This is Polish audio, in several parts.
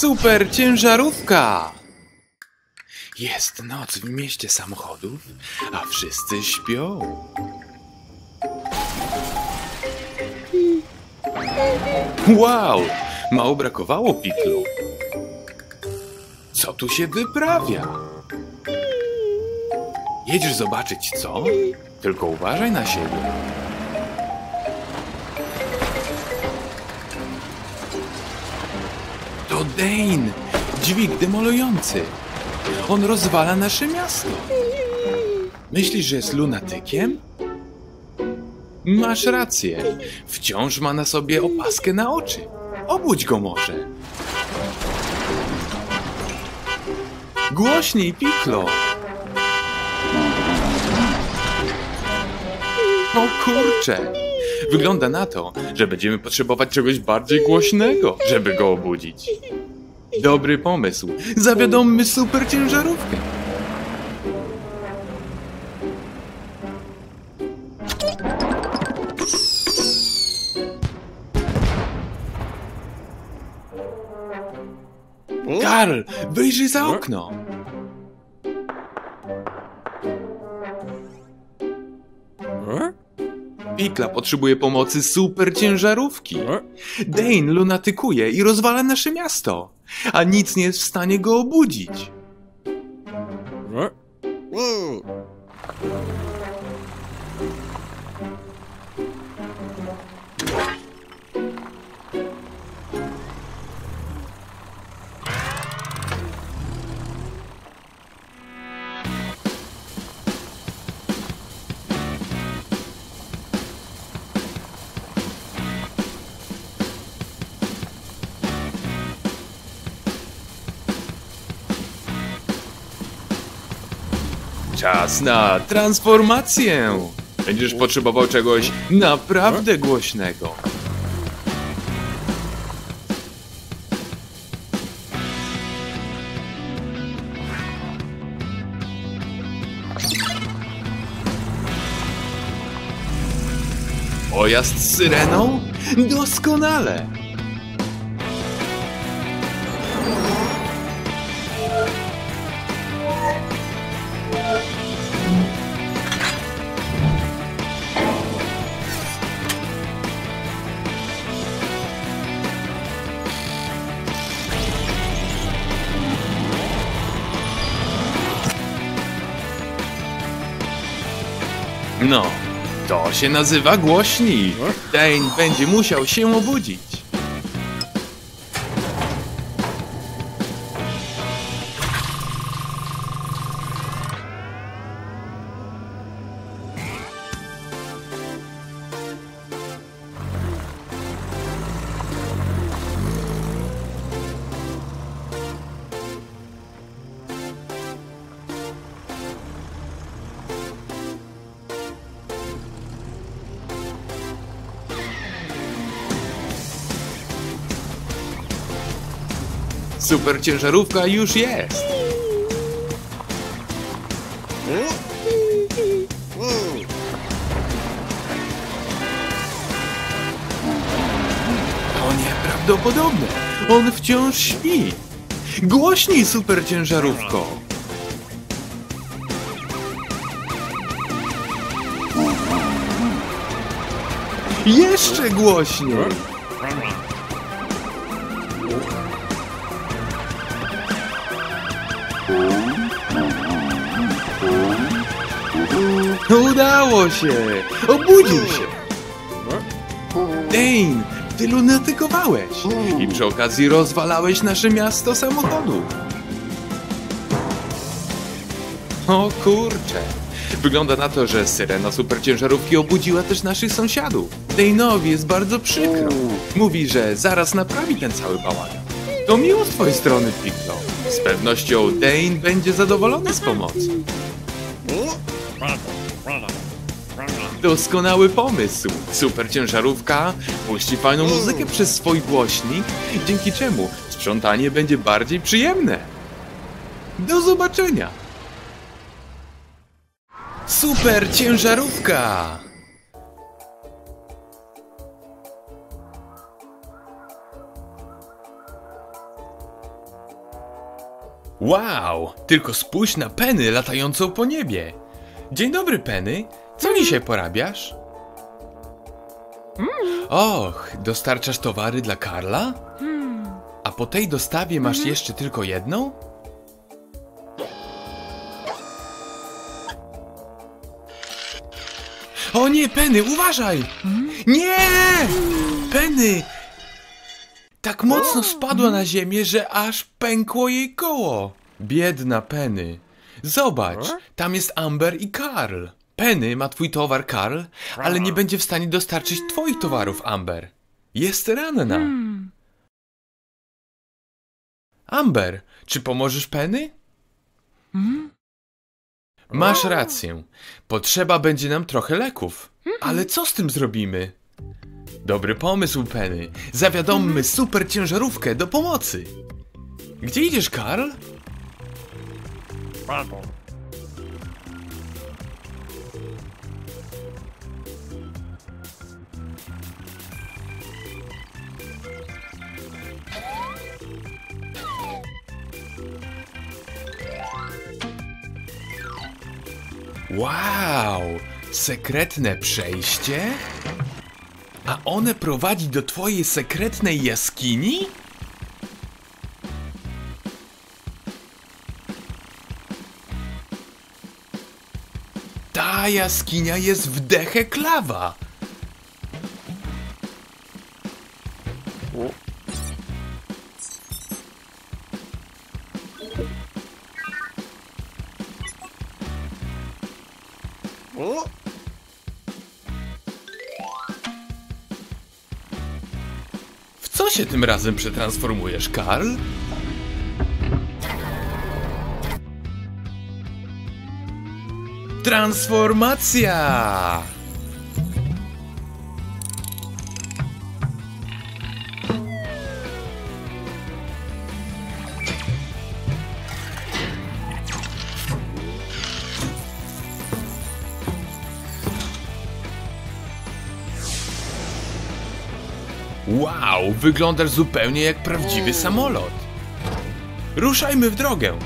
Super ciężarówka! Jest noc w mieście samochodów, a wszyscy śpią. Wow! Mało brakowało, Piklu. Co tu się wyprawia? Jedziesz zobaczyć, co? Tylko uważaj na siebie. To Dane! Dźwig demolujący. On rozwala nasze miasto. Myślisz, że jest lunatykiem? Masz rację. Wciąż ma na sobie opaskę na oczy. Obudź go może. Głośniej, Piklo. O kurcze. Wygląda na to, że będziemy potrzebować czegoś bardziej głośnego, żeby go obudzić. Dobry pomysł. Zawiadommy super ciężarówkę. Karl, wyjrzyj za okno. Pikla potrzebuje pomocy super ciężarówki. Dane lunatykuje i rozwala nasze miasto, a nic nie jest w stanie go obudzić. Czas na transformację! Będziesz potrzebował czegoś naprawdę głośnego. Pojazd z syreną? Doskonale! No, to się nazywa głośniej. Dane będzie musiał się obudzić. Super ciężarówka już jest! To nieprawdopodobne! On wciąż śpi! Głośniej, super ciężarówko! Jeszcze głośniej! Udało się! Obudził się! Dane, ty lunatykowałeś! I przy okazji rozwalałeś nasze miasto samochodu! O kurcze! Wygląda na to, że syrena superciężarówki obudziła też naszych sąsiadów. Dane'owi jest bardzo przykro. Mówi, że zaraz naprawi ten cały bałagan. To miło z twojej strony, Piklo. Z pewnością Dane będzie zadowolony z pomocy. Doskonały pomysł! Super ciężarówka puści fajną muzykę przez swój głośnik, dzięki czemu sprzątanie będzie bardziej przyjemne. Do zobaczenia! Super ciężarówka! Wow, tylko spójrz na Penny latającą po niebie. Dzień dobry, Penny. Co dzisiaj porabiasz? Och, dostarczasz towary dla Karla? A po tej dostawie masz jeszcze tylko jedną? O nie, Penny, uważaj! Nie! Penny! Tak mocno spadła na ziemię, że aż pękło jej koło. Biedna Penny. Zobacz, tam jest Amber i Karl. Penny ma twój towar, Karl, ale nie będzie w stanie dostarczyć twoich towarów, Amber. Jest ranna. Amber, czy pomożesz Penny? Masz rację. Potrzeba będzie nam trochę leków. Ale co z tym zrobimy? Dobry pomysł, Penny. Zawiadommy super ciężarówkę do pomocy. Gdzie idziesz, Karl? Wow! Sekretne przejście? A one prowadzi do twojej sekretnej jaskini? Ta jaskinia jest w dechę klawa! Co się tym razem przetransformujesz, Karl? Transformacja! Wow, wyglądasz zupełnie jak prawdziwy samolot. Ruszajmy w drogę.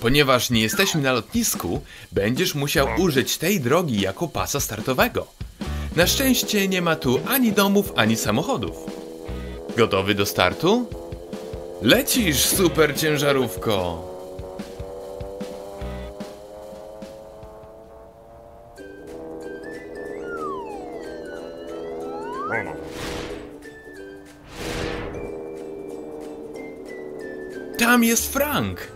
Ponieważ nie jesteśmy na lotnisku, będziesz musiał użyć tej drogi jako pasa startowego. Na szczęście nie ma tu ani domów, ani samochodów. Gotowy do startu? Lecisz, super ciężarówko! Tam jest Frank!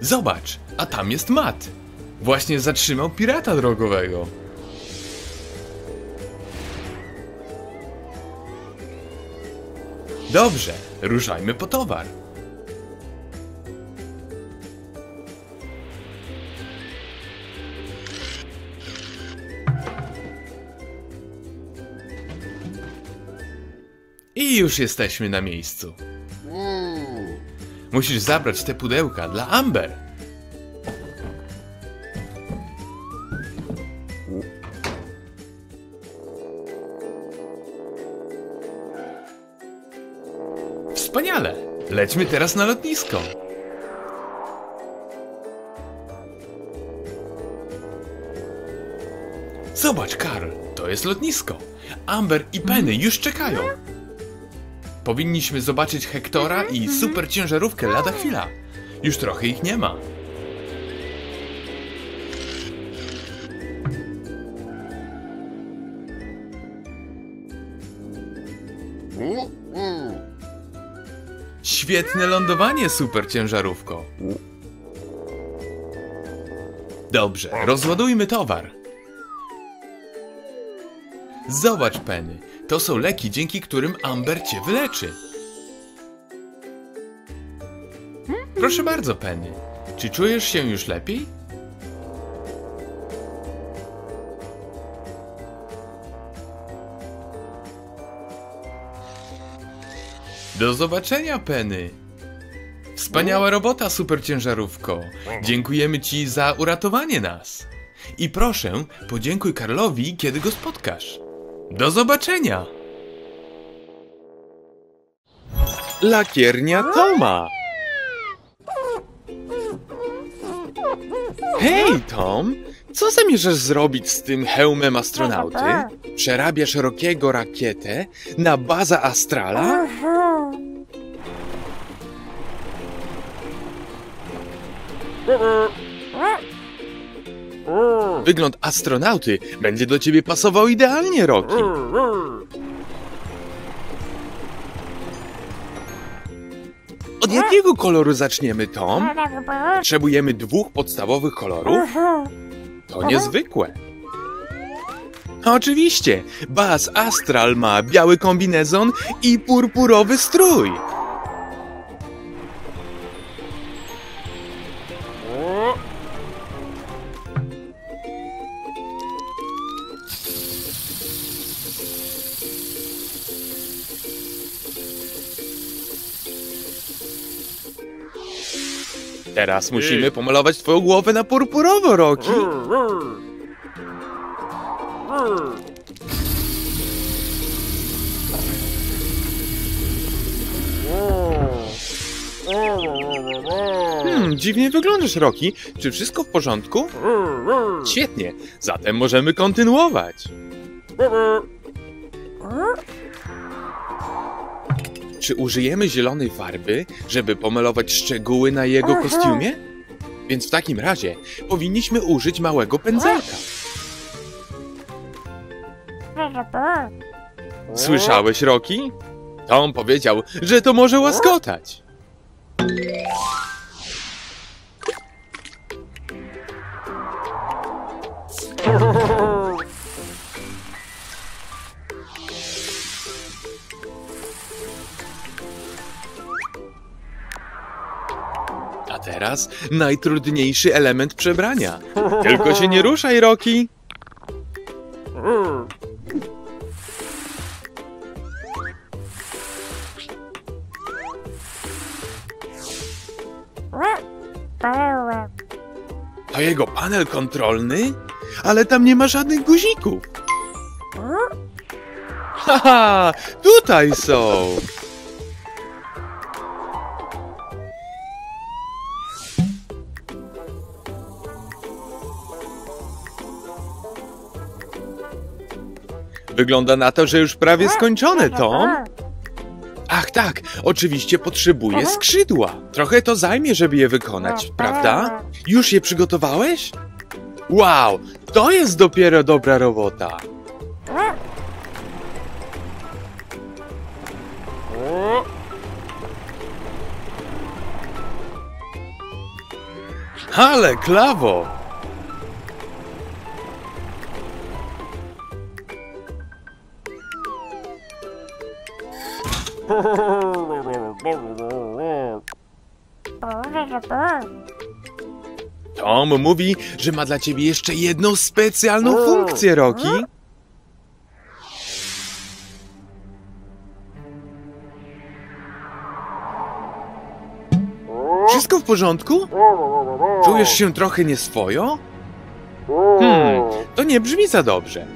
Zobacz, a tam jest Mat! Właśnie zatrzymał pirata drogowego! Dobrze, ruszajmy po towar. I już jesteśmy na miejscu. Musisz zabrać te pudełka dla Amber. Wspaniale! Lećmy teraz na lotnisko! Zobacz, Karl, to jest lotnisko! Amber i Penny już czekają! Powinniśmy zobaczyć Hectora i super ciężarówkę lada chwila. Już trochę ich nie ma. Świetne lądowanie, super ciężarówko. Dobrze, rozładujmy towar. Zobacz, Penny, to są leki, dzięki którym Amber cię wyleczy. Proszę bardzo, Penny, czy czujesz się już lepiej? Do zobaczenia, Penny! Wspaniała robota, super ciężarówko. Dziękujemy ci za uratowanie nas. I proszę, podziękuj Karlowi, kiedy go spotkasz. Do zobaczenia! Lakiernia Toma! Hej, Tom! Co zamierzasz zrobić z tym hełmem astronauty? Przerabiasz Rockiego rakietę na Buzza Astrala? Wygląd astronauty będzie do ciebie pasował idealnie, Rocky. Od jakiego koloru zaczniemy, Tom? Potrzebujemy dwóch podstawowych kolorów? To niezwykłe. Oczywiście, Buzz Astral ma biały kombinezon i purpurowy strój. Teraz musimy pomalować twoją głowę na purpurowo, Rocky. Dziwnie wyglądasz, Rocky. Czy wszystko w porządku? Świetnie, zatem możemy kontynuować. Czy użyjemy zielonej farby, żeby pomalować szczegóły na jego kostiumie? Więc w takim razie powinniśmy użyć małego pędzelka. Słyszałeś, Rocky? Tom powiedział, że to może łaskotać. Teraz najtrudniejszy element przebrania. Tylko się nie ruszaj, Rocky! To jego panel kontrolny? Ale tam nie ma żadnych guzików! Haha! Tutaj są! Wygląda na to, że już prawie skończone, Tom. Ach tak, oczywiście potrzebuję skrzydła. Trochę to zajmie, żeby je wykonać, prawda? Już je przygotowałeś? Wow, to jest dopiero dobra robota. Ale klawo! Tom mówi, że ma dla ciebie jeszcze jedną specjalną funkcję, Rocky. Wszystko w porządku? Czujesz się trochę nieswojo? To nie brzmi za dobrze.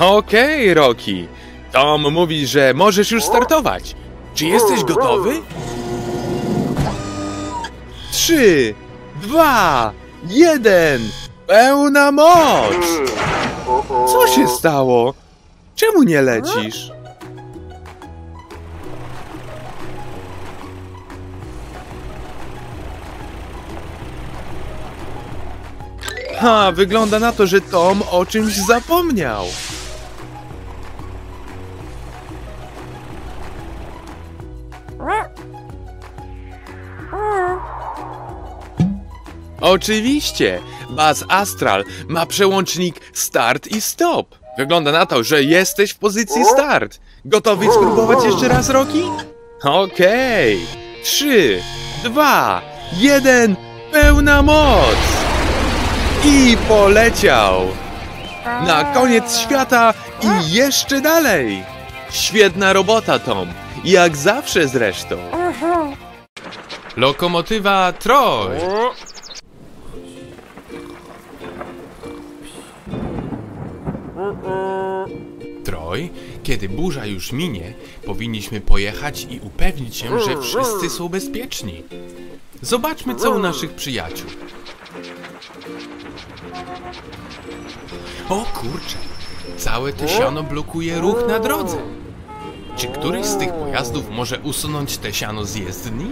Okej, Rocky. Tom mówi, że możesz już startować. Czy jesteś gotowy? 3, 2, 1. Pełna moc! Co się stało? Czemu nie lecisz? Ha, wygląda na to, że Tom o czymś zapomniał. Oczywiście, Buzz Astral ma przełącznik start i stop. Wygląda na to, że jesteś w pozycji start. Gotowy spróbować jeszcze raz, Rocky? Okej. 3, 2, 1, pełna moc! I poleciał! Na koniec świata i jeszcze dalej! Świetna robota, Tom. Jak zawsze zresztą. Lokomotywa Troy. Troy, kiedy burza już minie, powinniśmy pojechać i upewnić się, że wszyscy są bezpieczni. Zobaczmy, co u naszych przyjaciół. O kurczę, całe to siano blokuje ruch na drodze. Czy któryś z tych pojazdów może usunąć te siano z jezdni?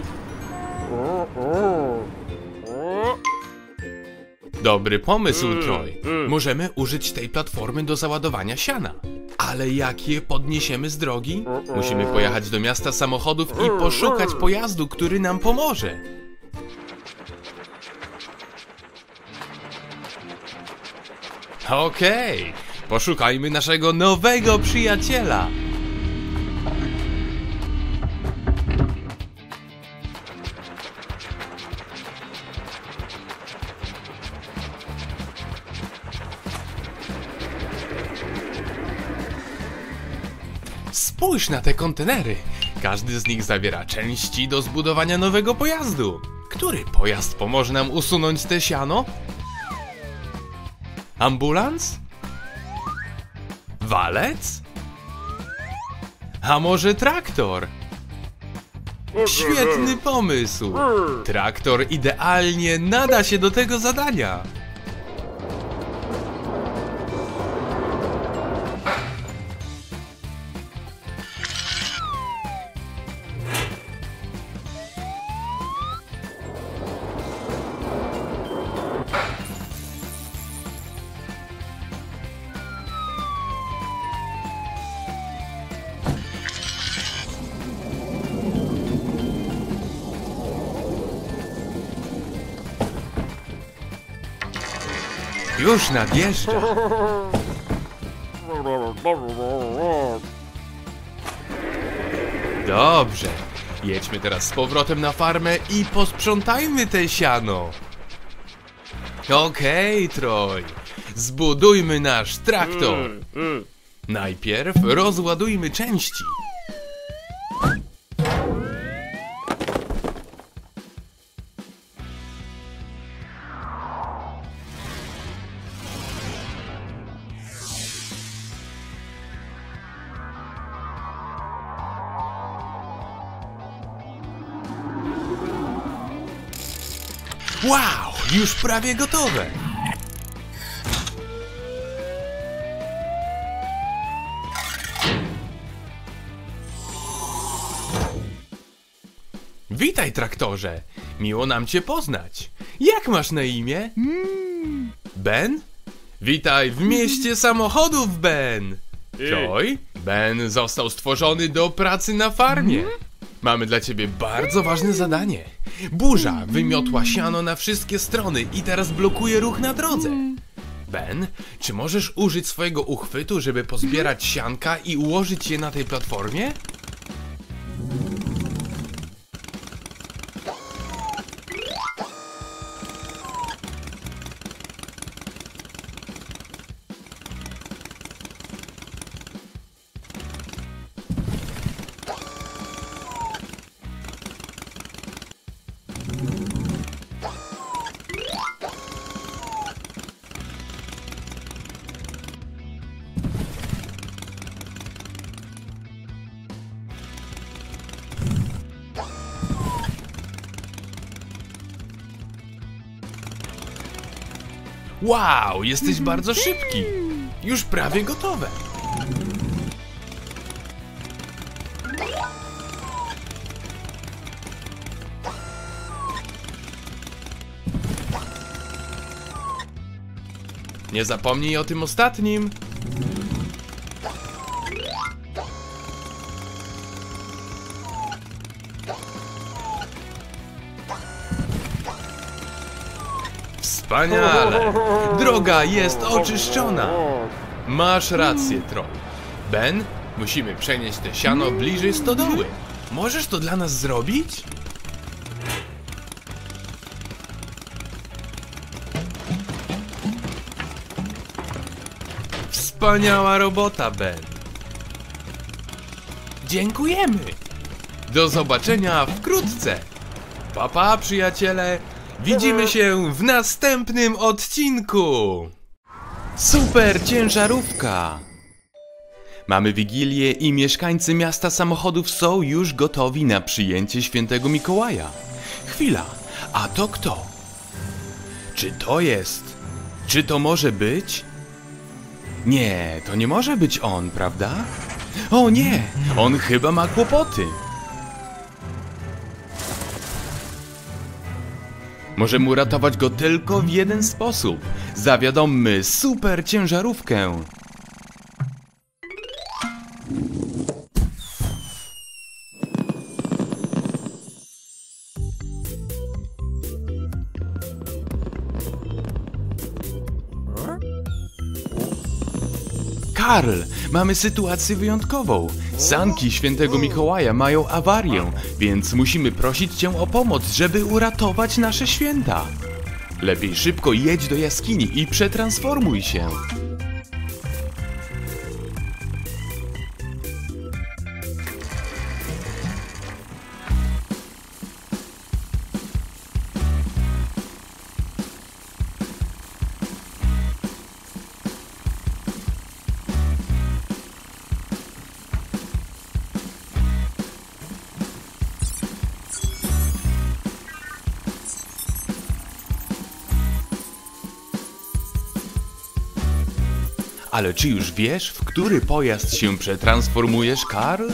Dobry pomysł, Troy. Możemy użyć tej platformy do załadowania siana. Ale jak je podniesiemy z drogi? Musimy pojechać do miasta samochodów i poszukać pojazdu, który nam pomoże. Okej, poszukajmy naszego nowego przyjaciela. Spójrz na te kontenery. Każdy z nich zawiera części do zbudowania nowego pojazdu. Który pojazd pomoże nam usunąć te siano? Ambulans? Walec? A może traktor? Świetny pomysł! Traktor idealnie nada się do tego zadania. Już nadjeżdża. Dobrze. Jedźmy teraz z powrotem na farmę i posprzątajmy te siano. Okej, Troy. Zbudujmy nasz traktor. Najpierw rozładujmy części. Wow! Już prawie gotowe! Witaj, traktorze! Miło nam cię poznać! Jak masz na imię? Ben? Witaj w mieście samochodów, Ben! Troy, Ben został stworzony do pracy na farmie! Mamy dla ciebie bardzo ważne zadanie. Burza wymiotła siano na wszystkie strony i teraz blokuje ruch na drodze. Ben, czy możesz użyć swojego uchwytu, żeby pozbierać sianka i ułożyć je na tej platformie? Wow, jesteś bardzo szybki! Już prawie gotowe! Nie zapomnij o tym ostatnim! Wspaniale! Droga jest oczyszczona! Masz rację, Troy. Ben, musimy przenieść te siano bliżej stodoły. Możesz to dla nas zrobić? Wspaniała robota, Ben. Dziękujemy. Do zobaczenia wkrótce. Pa, pa, przyjaciele. Widzimy się w następnym odcinku. Super ciężarówka. Mamy Wigilię i mieszkańcy miasta samochodów są już gotowi na przyjęcie Świętego Mikołaja. Chwila, a to kto? Czy to jest? Czy to może być? Nie, to nie może być on, prawda? O nie, on chyba ma kłopoty. Możemy uratować go tylko w jeden sposób. Zawiadommy super ciężarówkę. Karl, mamy sytuację wyjątkową. Sanki Świętego Mikołaja mają awarię, więc musimy prosić cię o pomoc, żeby uratować nasze święta. Lepiej szybko jedź do jaskini i przetransformuj się. Ale czy już wiesz, w który pojazd się przetransformujesz, Karl?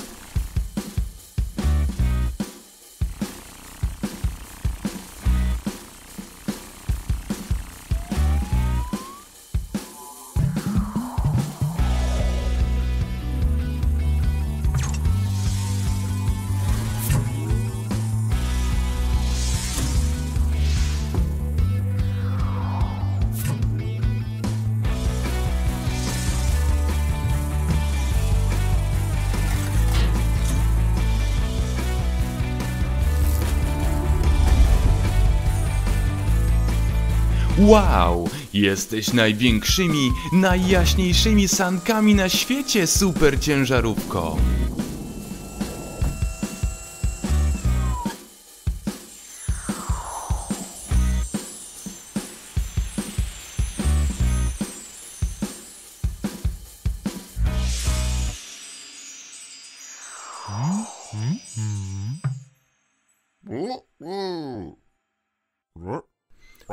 Wow! Jesteś największymi, najjaśniejszymi sankami na świecie, super ciężarówko!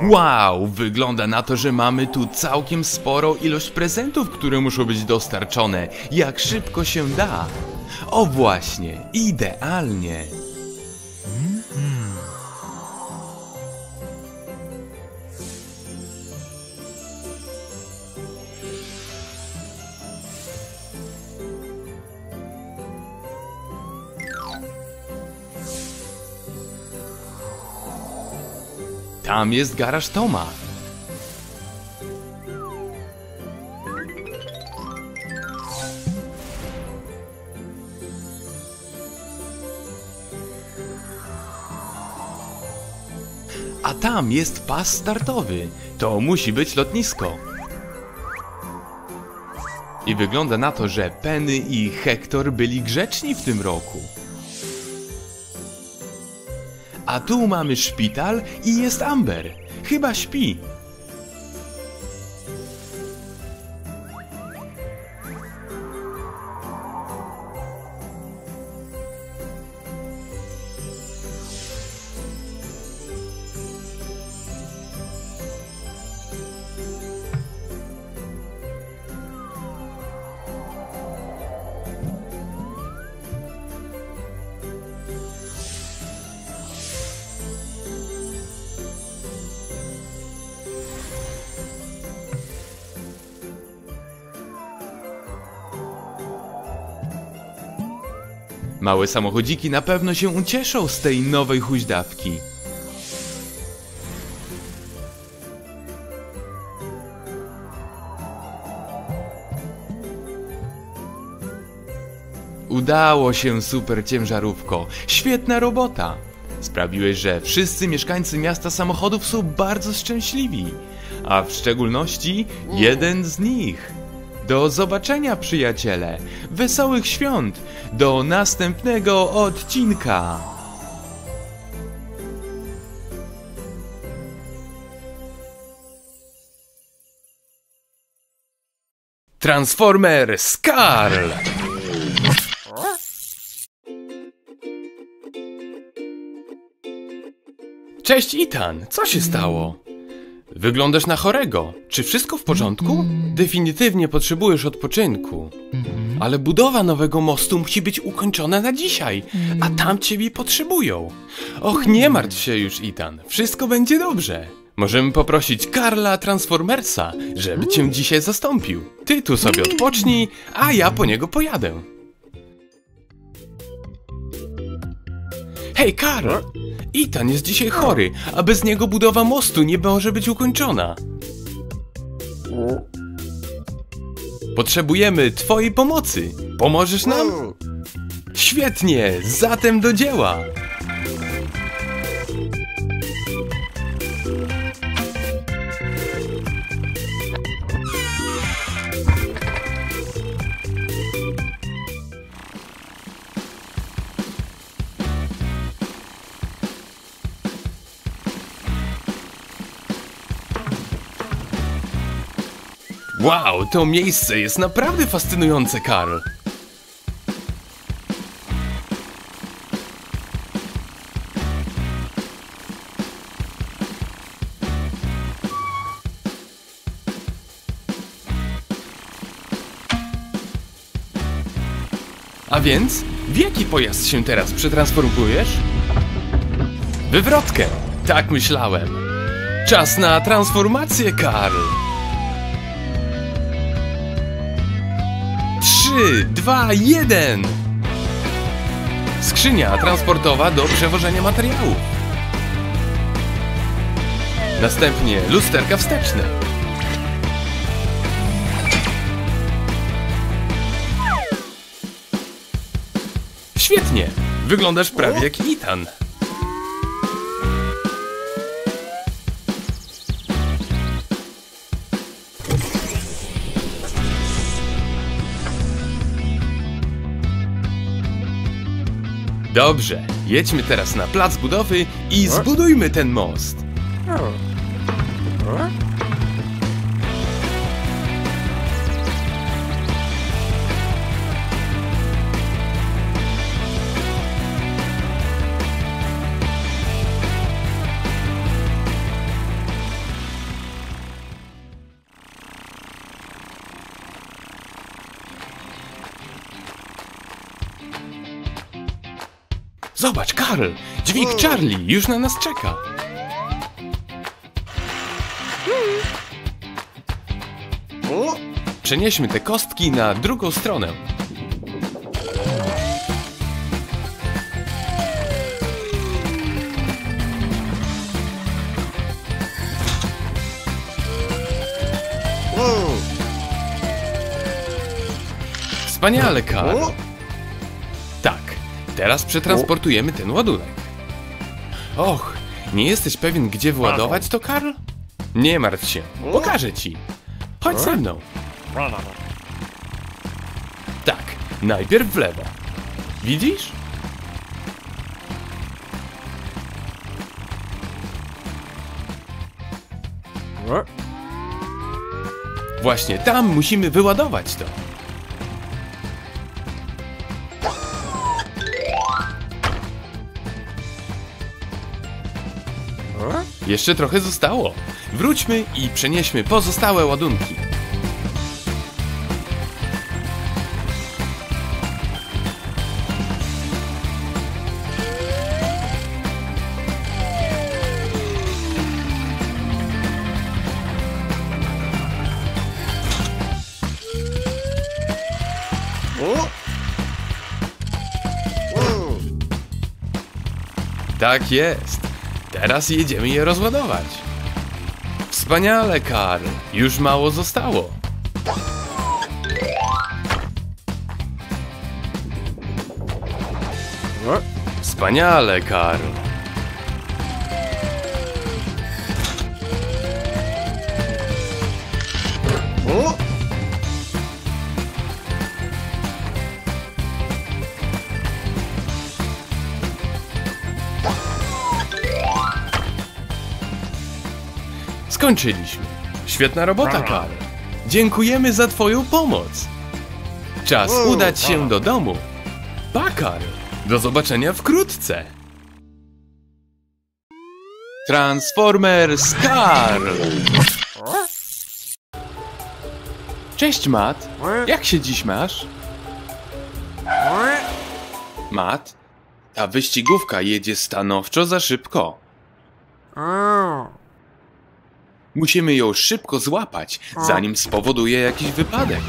Wow, wygląda na to, że mamy tu całkiem sporą ilość prezentów, które muszą być dostarczone, jak szybko się da. O właśnie, idealnie. Tam jest garaż Toma. A tam jest pas startowy. To musi być lotnisko. I wygląda na to, że Penny i Hector byli grzeczni w tym roku. A tu mamy szpital i jest Amber. Chyba śpi. Małe samochodziki na pewno się ucieszą z tej nowej huźdawki. Udało się, super ciężarówko. Świetna robota. Sprawiłeś, że wszyscy mieszkańcy miasta samochodów są bardzo szczęśliwi. A w szczególności jeden z nich. Do zobaczenia, przyjaciele! Wesołych świąt! Do następnego odcinka! Transformers Karl! Cześć, Ethan! Co się stało? Wyglądasz na chorego. Czy wszystko w porządku? Definitywnie potrzebujesz odpoczynku. Ale budowa nowego mostu musi być ukończona na dzisiaj, a tam ciebie potrzebują. Och, nie martw się już, Ethan. Wszystko będzie dobrze. Możemy poprosić Karla Transformersa, żeby cię dzisiaj zastąpił. Ty tu sobie odpocznij, a ja po niego pojadę. Hej, Karl! Ethan jest dzisiaj chory, a bez niego budowa mostu nie może być ukończona. Potrzebujemy twojej pomocy. Pomożesz nam? Świetnie, zatem do dzieła. Wow, to miejsce jest naprawdę fascynujące, Karl. A więc, w jaki pojazd się teraz przetransformujesz? Wywrotkę! Tak myślałem. Czas na transformację, Karl. 3, 2, 1! Skrzynia transportowa do przewożenia materiału. Następnie lusterka wsteczne. Świetnie! Wyglądasz prawie jak Ethan. Dobrze, jedźmy teraz na plac budowy i zbudujmy ten most. Zobacz, Karl! Dźwig Charlie już na nas czeka! Przenieśmy te kostki na drugą stronę. Wspaniale, Karl! Teraz przetransportujemy ten ładunek. Och, nie jesteś pewien, gdzie wyładować to, Karl? Nie martw się, pokażę ci. Chodź ze mną. Tak, najpierw w lewo. Widzisz? Właśnie tam musimy wyładować to. Jeszcze trochę zostało. Wróćmy i przenieśmy pozostałe ładunki. Tak jest. Teraz jedziemy je rozładować. Wspaniale, Karl. Już mało zostało. Wspaniale, Karl. Skończyliśmy. Świetna robota, Karl. Dziękujemy za twoją pomoc. Czas udać się do domu. Pa, Karl. Do zobaczenia wkrótce. Transformers Karl. Cześć, Mat. Jak się dziś masz? Mat, ta wyścigówka jedzie stanowczo za szybko. Musimy ją szybko złapać, zanim spowoduje jakiś wypadek.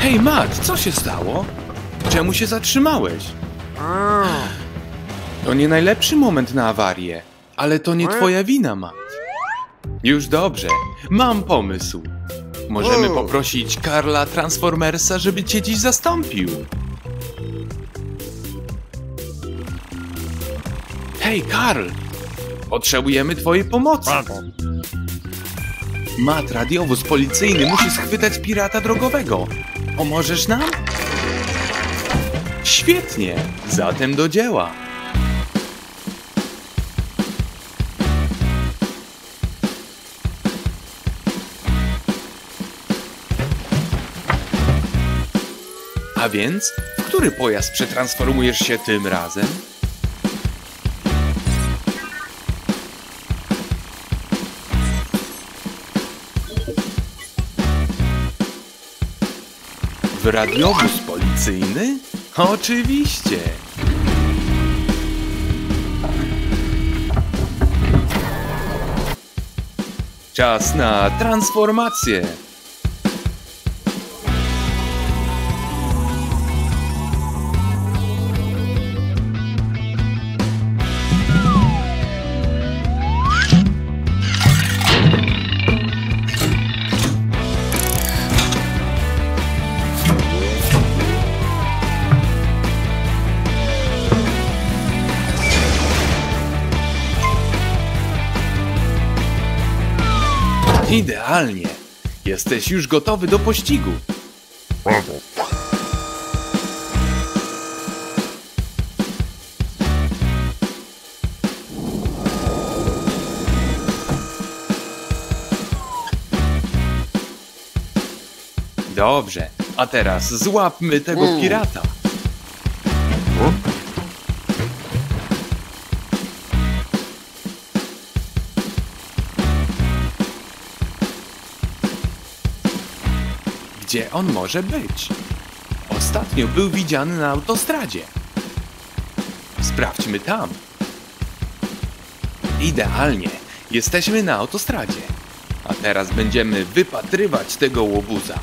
Hej, Mat, co się stało? Czemu się zatrzymałeś? To nie najlepszy moment na awarię, ale to nie twoja wina, Mat. Już dobrze, mam pomysł. Możemy poprosić Karla Transformersa, żeby cię dziś zastąpił. Hej, Karl, potrzebujemy twojej pomocy. Mat, radiowóz policyjny musi schwytać pirata drogowego. Pomożesz nam? Świetnie! Zatem do dzieła! A więc, w który pojazd przetransformujesz się tym razem? Radiowóz policyjny? Oczywiście! Czas na transformację! Idealnie! Jesteś już gotowy do pościgu! Dobrze, a teraz złapmy tego pirata! Gdzie on może być? Ostatnio był widziany na autostradzie. Sprawdźmy tam. Idealnie, jesteśmy na autostradzie. A teraz będziemy wypatrywać tego łobuza.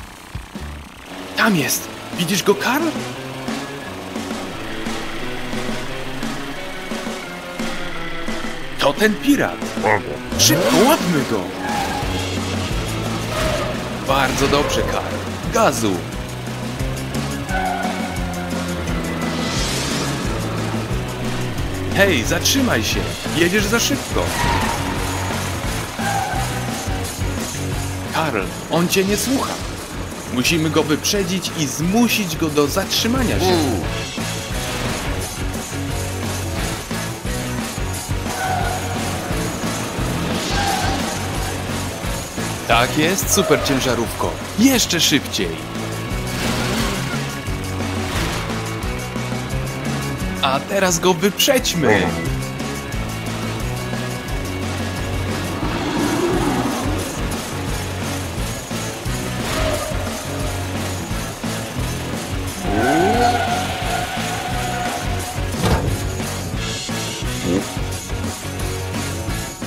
Tam jest! Widzisz go, Karl? To ten pirat! Szybko, łapmy go! Bardzo dobrze, Karl. Gazu. Hej, zatrzymaj się! Jedziesz za szybko! Karl, on cię nie słucha! Musimy go wyprzedzić i zmusić go do zatrzymania się! Tak jest, super ciężarówko. Jeszcze szybciej. A teraz go wyprzedźmy.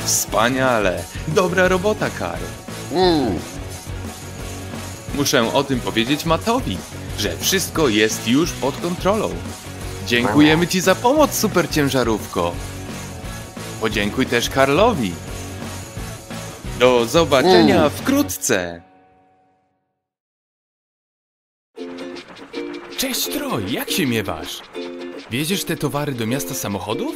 Wspaniale. Dobra robota, Karl. Muszę o tym powiedzieć Mattowi, że wszystko jest już pod kontrolą. Dziękujemy ci za pomoc, super ciężarówko. Podziękuj też Karlowi. Do zobaczenia wkrótce. Cześć Troy, jak się miewasz? Wieziesz te towary do miasta samochodów?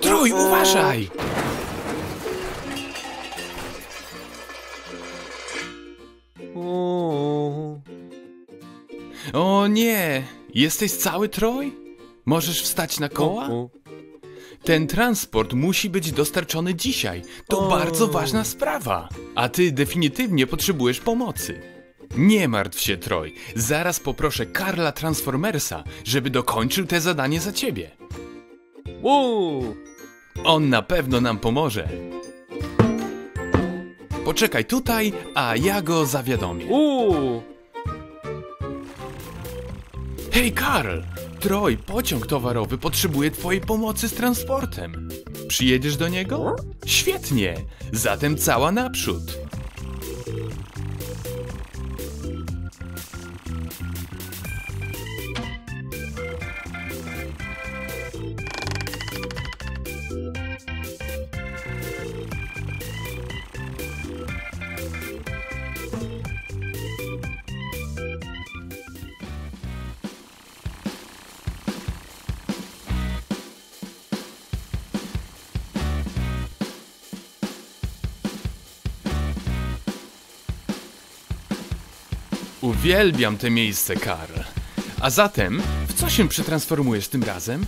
Troy, uważaj! O nie! Jesteś cały, Troy? Możesz wstać na koła? Ten transport musi być dostarczony dzisiaj. To bardzo ważna sprawa. A ty definitywnie potrzebujesz pomocy. Nie martw się, Troy. Zaraz poproszę Karla Transformersa, żeby dokończył te zadanie za ciebie. On na pewno nam pomoże. Poczekaj tutaj, a ja go zawiadomię. Hej Karl! Troy, pociąg towarowy potrzebuje twojej pomocy z transportem. Przyjedziesz do niego? Świetnie! Zatem cała naprzód. Uwielbiam te miejsce, Karl. A zatem, w co się przetransformujesz tym razem?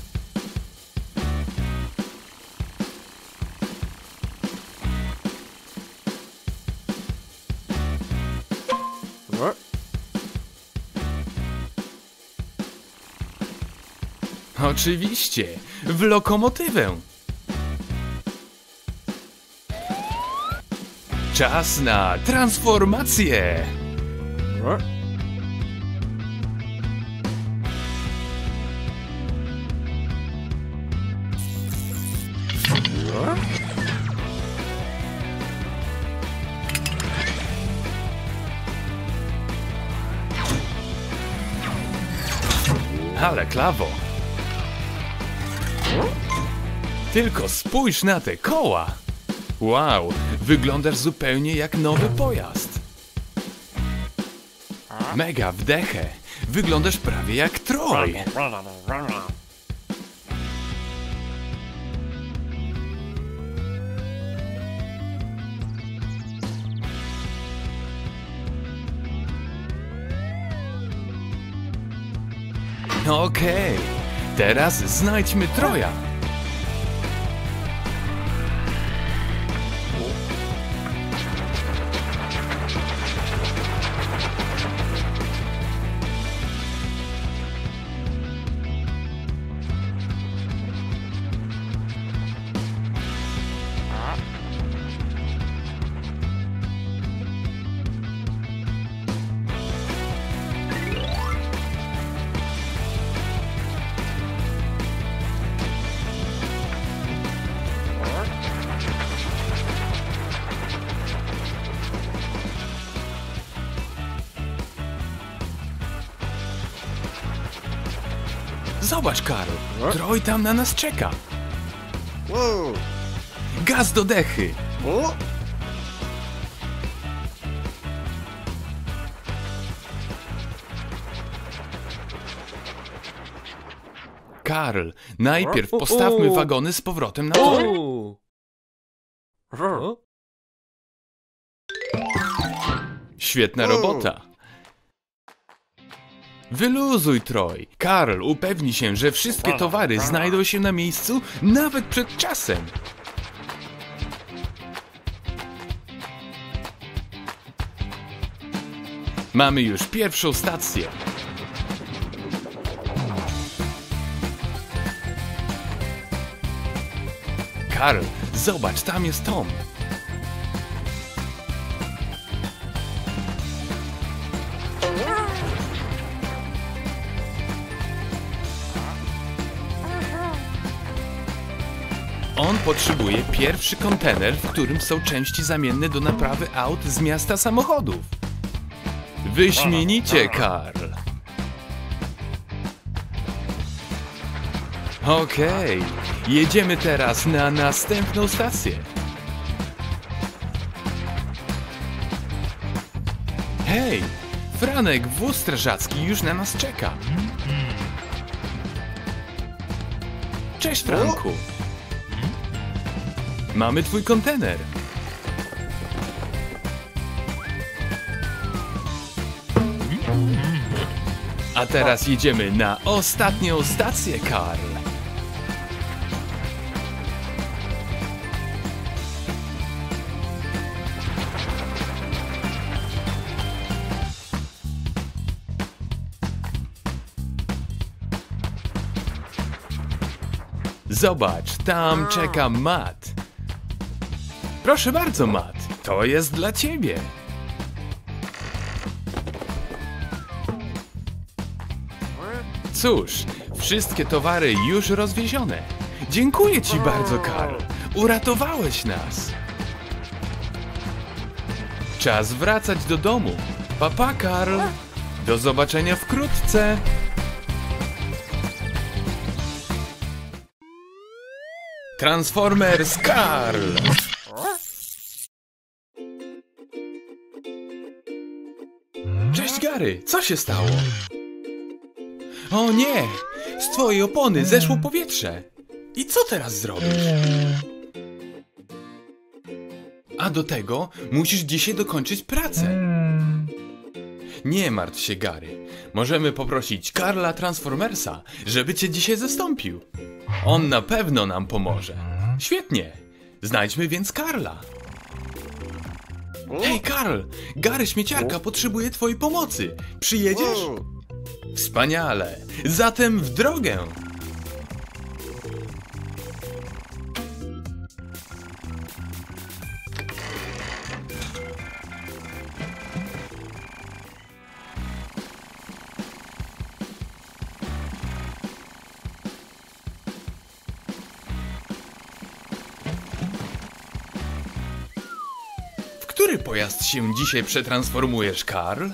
Oczywiście, w lokomotywę. Czas na transformację. Ale klawo. Tylko spójrz na te koła. Wow, wyglądasz zupełnie jak nowy pojazd. Mega wdechę. Wyglądasz prawie jak Troy. Okej, teraz znajdźmy Troja. Zobacz, Karl, Troy tam na nas czeka. Gaz do dechy. Karl, najpierw postawmy wagony z powrotem na tor. Świetna robota. Wyluzuj, Troy. Karl upewni się, że wszystkie towary znajdą się na miejscu nawet przed czasem. Mamy już pierwszą stację. Karl, zobacz, tam jest Tom. On potrzebuje pierwszy kontener, w którym są części zamienne do naprawy aut z miasta samochodów. Wyśmienicie, Karl. Okej, jedziemy teraz na następną stację. Hej, Franek, wóz strażacki już na nas czeka. Cześć, Franku. Mamy twój kontener. A teraz jedziemy na ostatnią stację, Karl. Zobacz, tam czeka Mat. Proszę bardzo, Mat, to jest dla ciebie. Cóż, wszystkie towary już rozwiezione. Dziękuję ci bardzo, Karl. Uratowałeś nas. Czas wracać do domu. Pa, pa, Karl. Do zobaczenia wkrótce. Transformers Karl. Cześć, Gary, co się stało? O nie! Z twojej opony zeszło powietrze! I co teraz zrobisz? A do tego musisz dzisiaj dokończyć pracę! Nie martw się, Gary. Możemy poprosić Karla Transformersa, żeby cię dzisiaj zastąpił. On na pewno nam pomoże. Świetnie! Znajdźmy więc Karla! Hej, Karl! Gary śmieciarka potrzebuje twojej pomocy! Przyjedziesz? Wspaniale! Zatem w drogę! W który pojazd się dzisiaj przetransformujesz, Karl?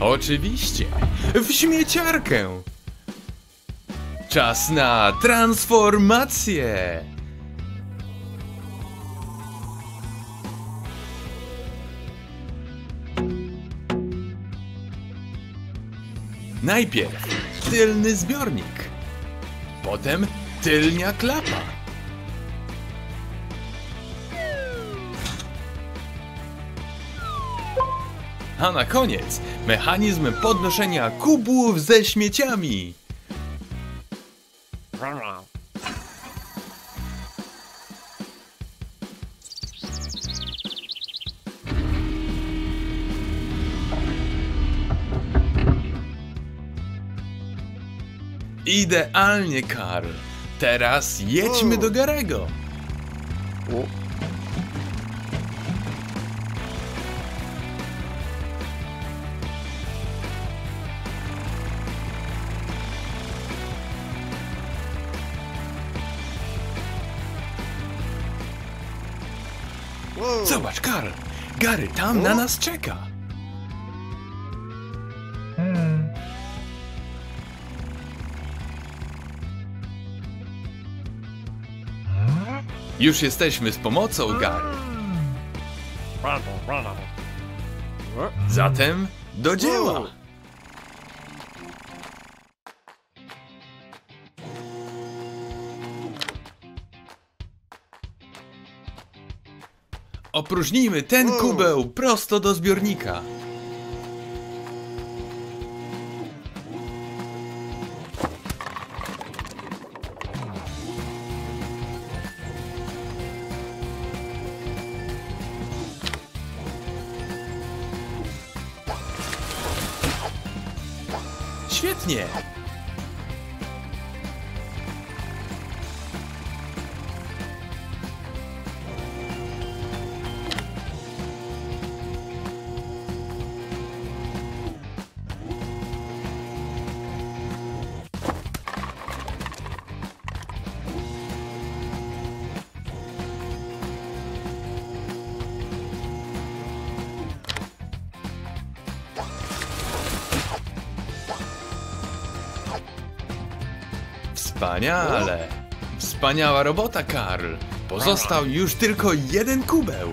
Oczywiście, w śmieciarkę! Czas na transformację! Najpierw tylny zbiornik, potem tylnia klapa. A na koniec mechanizm podnoszenia kubów ze śmieciami. Idealnie, Karl. Teraz jedźmy do Garego. Zobacz, Karl! Gary tam na nas czeka! Już jesteśmy z pomocą, Gary! Zatem do dzieła! Opróżnijmy ten kubeł prosto do zbiornika. Świetnie! Wspaniale! Wspaniała robota, Karl! Pozostał już tylko jeden kubeł!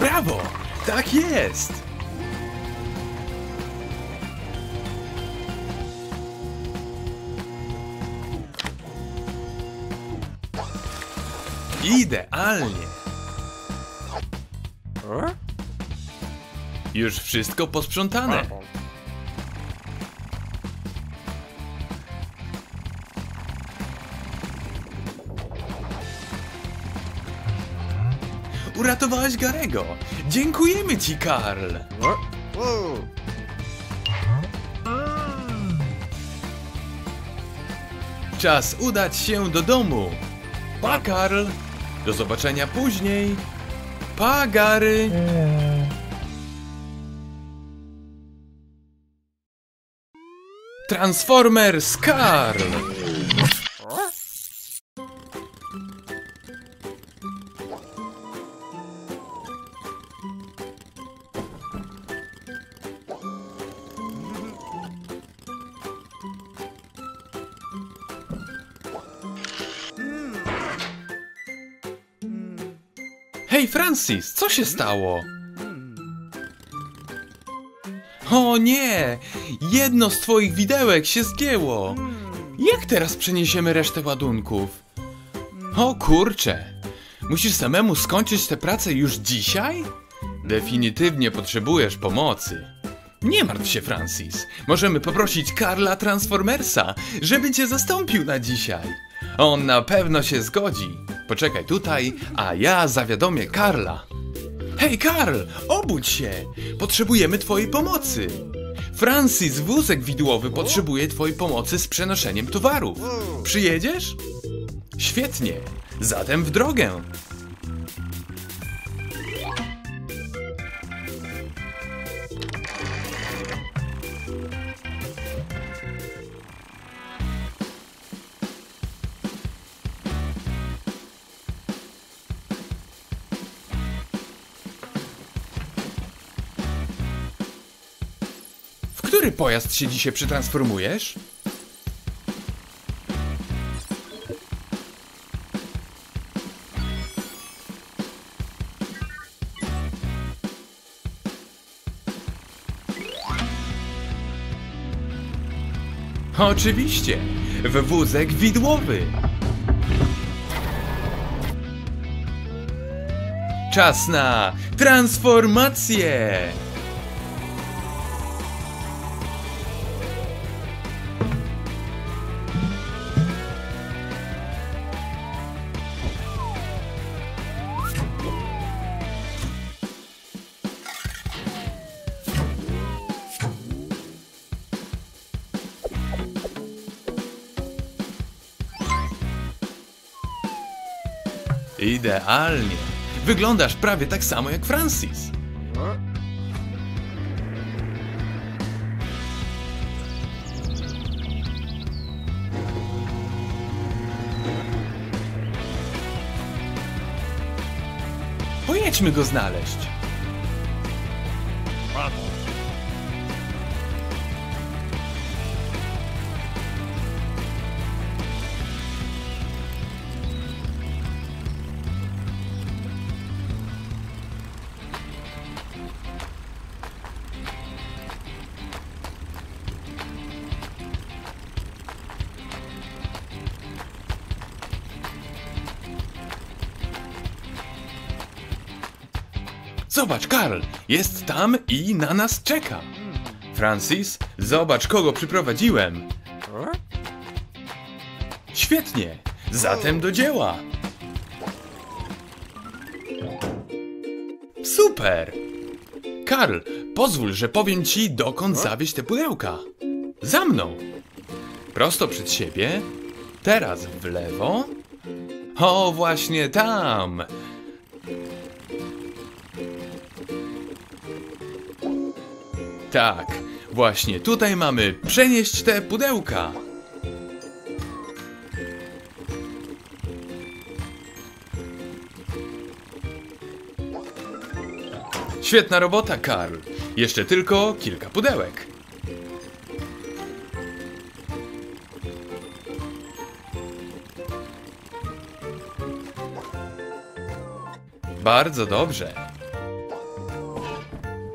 Brawo! Tak jest! Idealnie! Już wszystko posprzątane! Uratowałaś Garego! Dziękujemy ci, Karl! Czas udać się do domu! Pa, Karl! Do zobaczenia później! Pa, Gary! Transformers Karl! Hej, Francis, co się stało? O nie! Jedno z twoich widełek się zgięło! Jak teraz przeniesiemy resztę ładunków? O kurcze! Musisz samemu skończyć tę pracę już dzisiaj? Definitywnie potrzebujesz pomocy. Nie martw się, Francis. Możemy poprosić Karla Transformersa, żeby cię zastąpił na dzisiaj. On na pewno się zgodzi. Poczekaj tutaj, a ja zawiadomię Karla. Hej, Karl, obudź się! Potrzebujemy twojej pomocy! Francis, wózek widłowy potrzebuje twojej pomocy z przenoszeniem towarów. Przyjedziesz? Świetnie, zatem w drogę! Który pojazd się dzisiaj przetransformujesz? Oczywiście, w wózek widłowy. Czas na transformację! Idealnie! Wyglądasz prawie tak samo jak Francis! Pojedźmy go znaleźć! Zobacz, Karl! Jest tam i na nas czeka! Francis, zobacz, kogo przyprowadziłem! Świetnie! Zatem do dzieła! Super! Karl, pozwól, że powiem ci, dokąd zawieźć te pudełka! Za mną! Prosto przed siebie, teraz w lewo... O, właśnie tam! Tak, właśnie tutaj mamy przenieść te pudełka. Świetna robota, Karl. Jeszcze tylko kilka pudełek. Bardzo dobrze.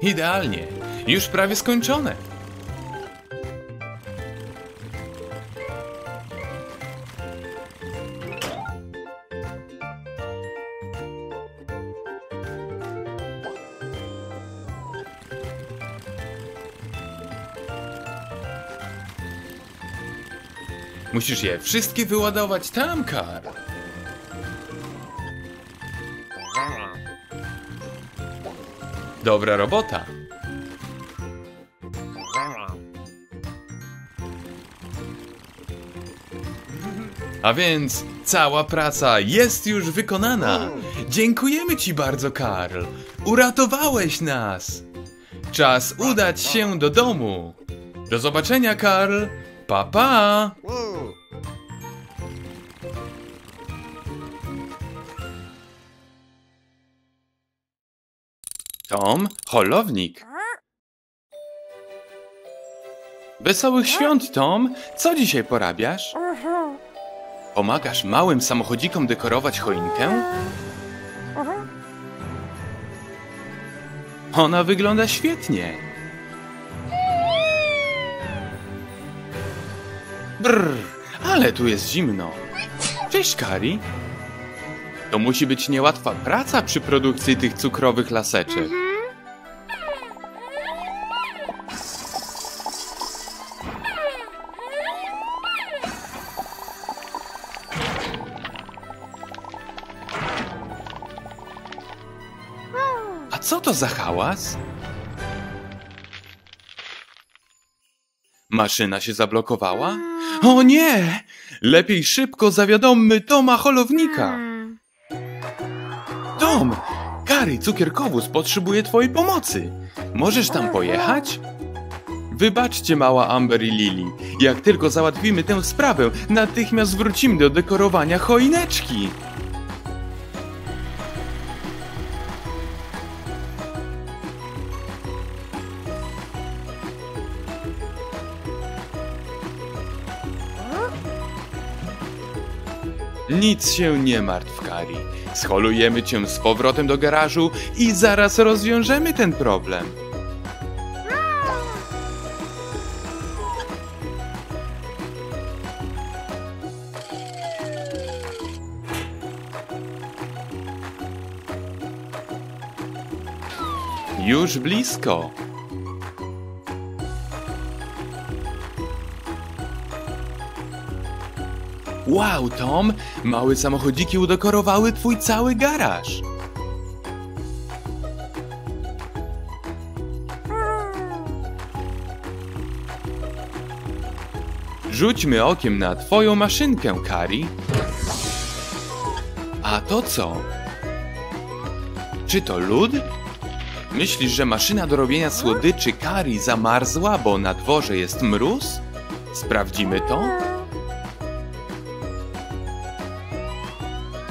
Idealnie. Już prawie skończone. Musisz je wszystkie wyładować tam, Karl. Dobra robota. A więc cała praca jest już wykonana. Dziękujemy ci bardzo, Karl. Uratowałeś nas. Czas udać się do domu. Do zobaczenia, Karl. Pa, pa. Tom Holownik. Wesołych świąt, Tom! Co dzisiaj porabiasz? Pomagasz małym samochodzikom dekorować choinkę? Ona wygląda świetnie. Brrr, ale tu jest zimno. Cześć, Kari. To musi być niełatwa praca przy produkcji tych cukrowych laseczek. A co to za hałas? Maszyna się zablokowała? O nie! Lepiej szybko zawiadommy Toma Holownika. Tom! Gary, cukierkowóz potrzebuje twojej pomocy. Możesz tam pojechać? Wybaczcie, mała Amber i Lili. Jak tylko załatwimy tę sprawę, natychmiast wrócimy do dekorowania choineczki. Nic się nie martw, Kari. Scholujemy cię z powrotem do garażu i zaraz rozwiążemy ten problem. Już blisko. Wow, Tom! Małe samochodziki udekorowały twój cały garaż! Rzućmy okiem na twoją maszynkę, Kari. A to co? Czy to lód? Myślisz, że maszyna do robienia słodyczy Kari zamarzła, bo na dworze jest mróz? Sprawdzimy to?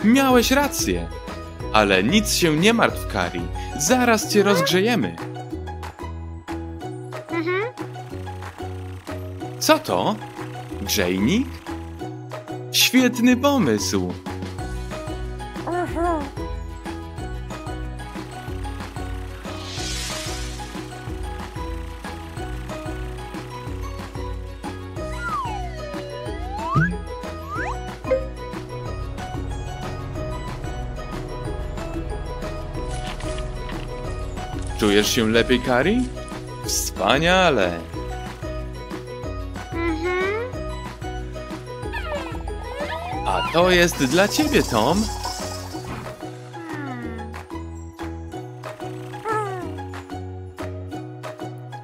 Miałeś rację, ale nic się nie martw, Kari. Zaraz cię rozgrzejemy. Co to? Grzejnik? Świetny pomysł. Czujesz się lepiej, Kari? Wspaniale! A to jest dla ciebie, Tom!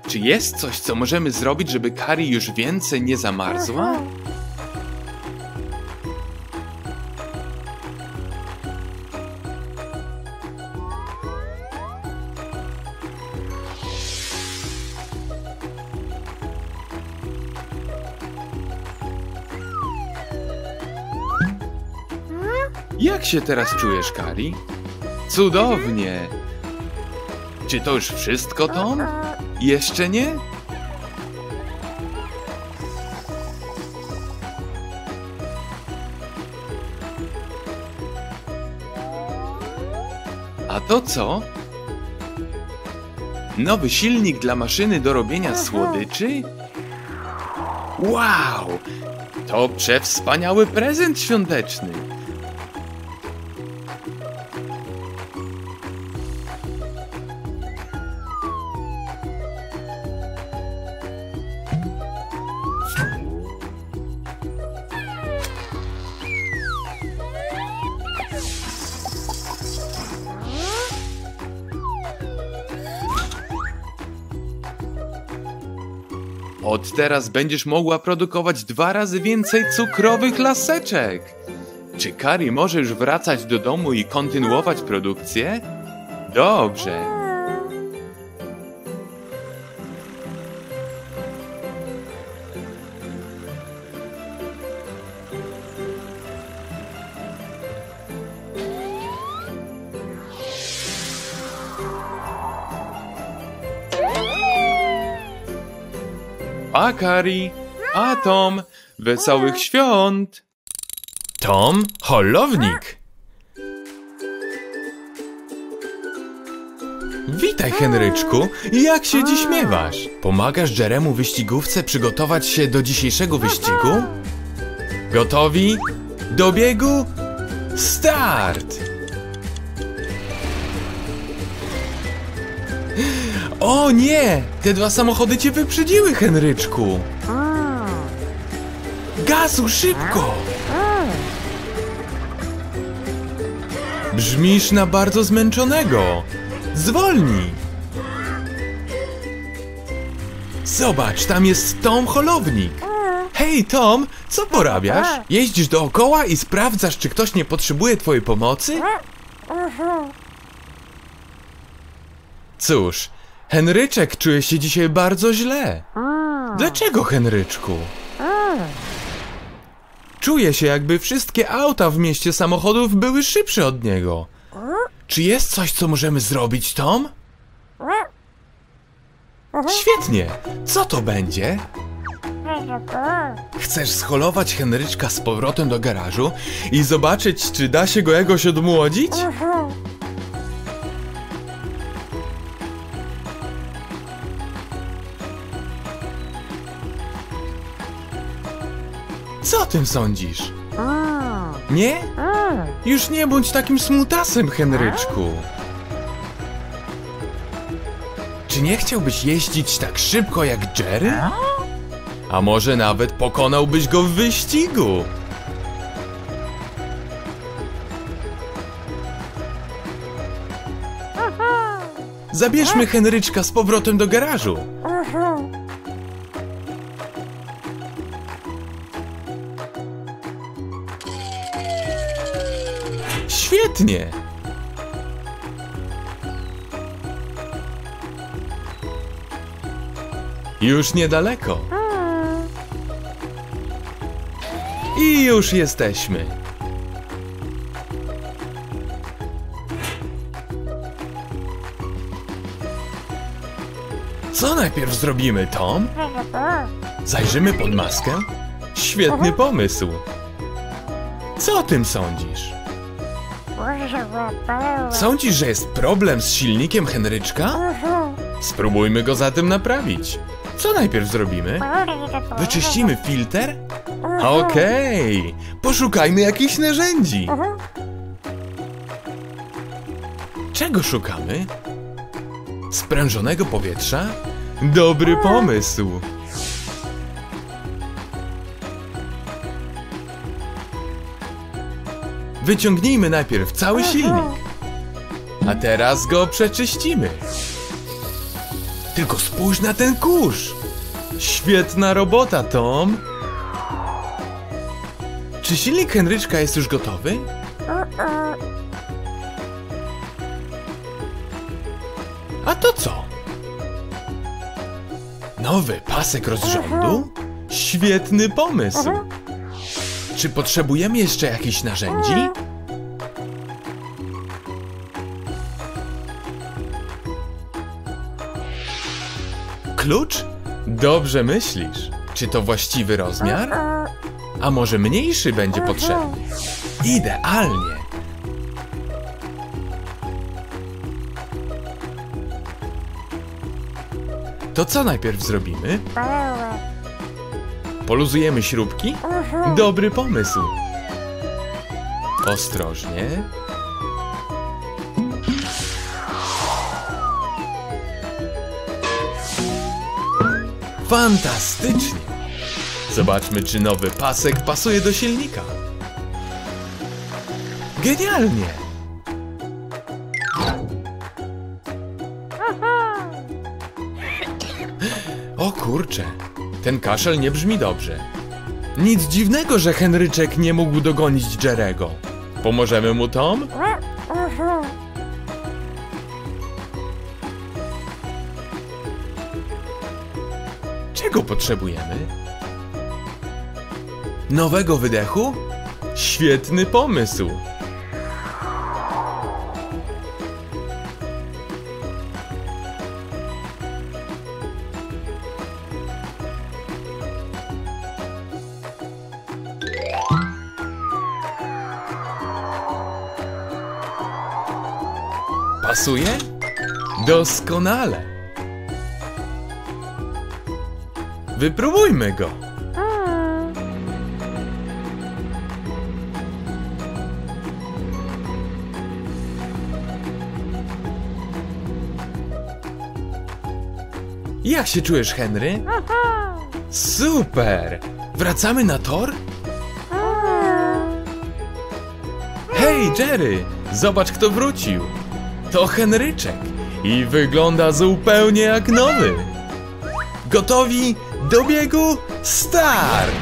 Czy jest coś, co możemy zrobić, żeby Kari już więcej nie zamarzła? Jak się teraz czujesz, Kari? Cudownie! Czy to już wszystko, Tom? Jeszcze nie? A to co? Nowy silnik dla maszyny do robienia słodyczy? Wow! To przewspaniały prezent świąteczny! Od teraz będziesz mogła produkować 2 razy więcej cukrowych laseczek. Czy Kari może już wracać do domu i kontynuować produkcję? Dobrze. A Kari, a Tom, wesołych świąt! Tom Holownik! Witaj, Henryczku! Jak się dziś miewasz? Pomagasz Jeremu wyścigówce przygotować się do dzisiejszego wyścigu? Gotowi? Do biegu? Start! O nie! Te 2 samochody cię wyprzedziły, Henryczku! Gazu, szybko! Brzmisz na bardzo zmęczonego! Zwolnij! Zobacz, tam jest Tom Holownik! Hej, Tom! Co porabiasz? Jeździsz dookoła i sprawdzasz, czy ktoś nie potrzebuje twojej pomocy? Cóż... Henryczek czuje się dzisiaj bardzo źle. Dlaczego, Henryczku? Czuje się, jakby wszystkie auta w mieście samochodów były szybsze od niego. Czy jest coś, co możemy zrobić, Tom? Świetnie! Co to będzie? Chcesz scholować Henryczka z powrotem do garażu i zobaczyć, czy da się go jakoś odmłodzić? Co o tym sądzisz? Nie? Już nie bądź takim smutasem, Henryczku. Czy nie chciałbyś jeździć tak szybko jak Jerry? A może nawet pokonałbyś go w wyścigu? Zabierzmy Henryczka z powrotem do garażu. Świetnie! Już niedaleko. I już jesteśmy. Co najpierw zrobimy, Tom? Zajrzymy pod maskę? Świetny pomysł. Co o tym sądzisz? Sądzisz, że jest problem z silnikiem Henryczka? Spróbujmy go zatem naprawić. Co najpierw zrobimy? Wyczyścimy filtr? Okej, poszukajmy jakichś narzędzi. Czego szukamy? Sprężonego powietrza? Dobry pomysł. Wyciągnijmy najpierw cały silnik, a teraz go przeczyścimy. Tylko spójrz na ten kurz! Świetna robota, Tom! Czy silnik Henryczka jest już gotowy? A to co? Nowy pasek rozrządu? Świetny pomysł! Czy potrzebujemy jeszcze jakichś narzędzi? klucz? Dobrze myślisz. Czy to właściwy rozmiar? A może mniejszy będzie potrzebny? Idealnie! To co najpierw zrobimy? Poluzujemy śrubki? Dobry pomysł! Ostrożnie. Fantastycznie! Zobaczmy, czy nowy pasek pasuje do silnika. Genialnie! O kurczę, ten kaszel nie brzmi dobrze. Nic dziwnego, że Henryczek nie mógł dogonić Jerego. Pomożemy mu, Tom? Czego potrzebujemy? Nowego wydechu? Świetny pomysł! Pasuje? Doskonale! Wypróbujmy go! Jak się czujesz, Henry? Super! Wracamy na tor? Hej, Jerry! Zobacz, kto wrócił! To Henryczek! I wygląda zupełnie jak nowy! Gotowi? Do biegu, start!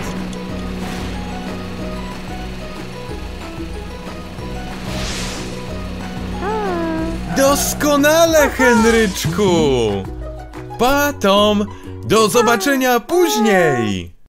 Doskonale, Henryczku! Pa, Tom! Do zobaczenia później!